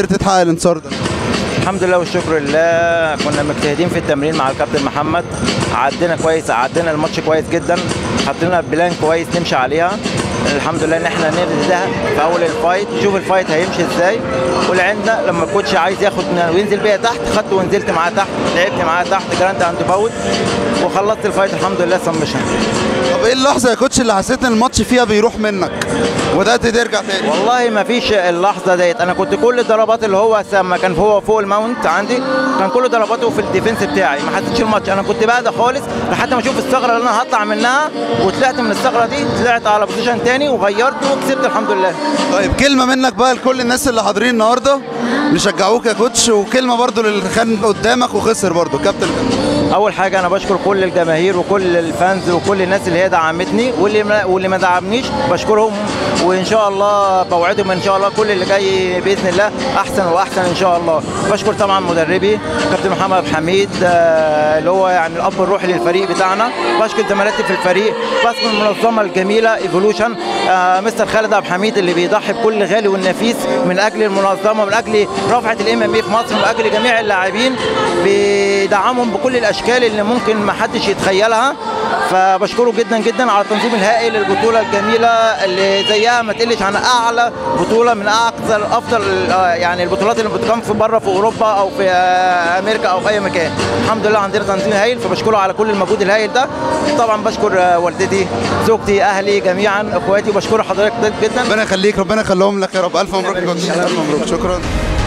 قدرت تحقق الانتصار ده؟ الحمد لله والشكر لله، كنا مجتهدين في التمرين مع الكابتن محمد، عدينا كويس، عدينا الماتش كويس جدا، حطينا بلان كويس نمشي عليها. الحمد لله ان احنا نبدأ في اول الفايت، نشوف الفايت هيمشي ازاي، والعندنا لما الكوتش عايز ياخد وينزل بيها تحت، خدت ونزلت معاه تحت، لعبت معاه تحت جراند اند باوت، وخلصت الفايت الحمد لله سمشن. طب ايه اللحظه يا كوتش اللي حسيت ان الماتش فيها بيروح منك وبدات ترجع تاني؟ والله ما فيش اللحظه ديت، انا كنت كل الضربات اللي هو لما كان هو فوق الماونت عندي كان كل ضرباته في الديفنس بتاعي، ما حسيتش الماتش، انا كنت بعد خالص لحد ما اشوف الثغره اللي انا هطلع منها، وطلعت من الثغره دي، طلعت على بوزيشن تاني وغيرته وكسبت الحمد لله. طيب كلمه منك بقى لكل الناس اللي حاضرين النهارده بيشجعوك يا كوتش، وكلمه برده للي كان قدامك وخسر برده كابتن. اول حاجه انا بشكر كل الجماهير وكل الفانز وكل الناس اللي هي دعمتني، واللي ما دعمنيش بشكرهم، وان شاء الله بوعدهم ان شاء الله كل اللي جاي باذن الله احسن واحسن ان شاء الله. بشكر طبعا مدربي كابتن محمد عبد الحميد اللي هو يعني الاب الروحي للفريق بتاعنا، بشكر زملاتي في الفريق، بشكر المنظمه الجميله ايفولوشن، مستر خالد عبد الحميد اللي بيضحي بكل غالي والنفيس من اجل المنظمه، من اجل رفعه الام ام اي في مصر، من اجل جميع اللاعبين، بيدعمهم بكل الاشكال اللي ممكن ما حدش يتخيلها، فبشكره جدا جدا على التنظيم الهائل للبطوله الجميله اللي زيها ما تقلش عن اعلى بطوله من اكثر افضل يعني البطولات اللي بتقام في بره في اوروبا او في امريكا او في اي مكان. الحمد لله عندنا تنظيم هائل، فبشكره على كل المجهود الهائل ده. طبعا بشكر والدتي، زوجتي، اهلي جميعا، اخواتي، وبشكر حضرتك جدا. ربنا يخليك، ربنا يخليهم لك يا رب. الف مبروك، الف مبروك، شكرا.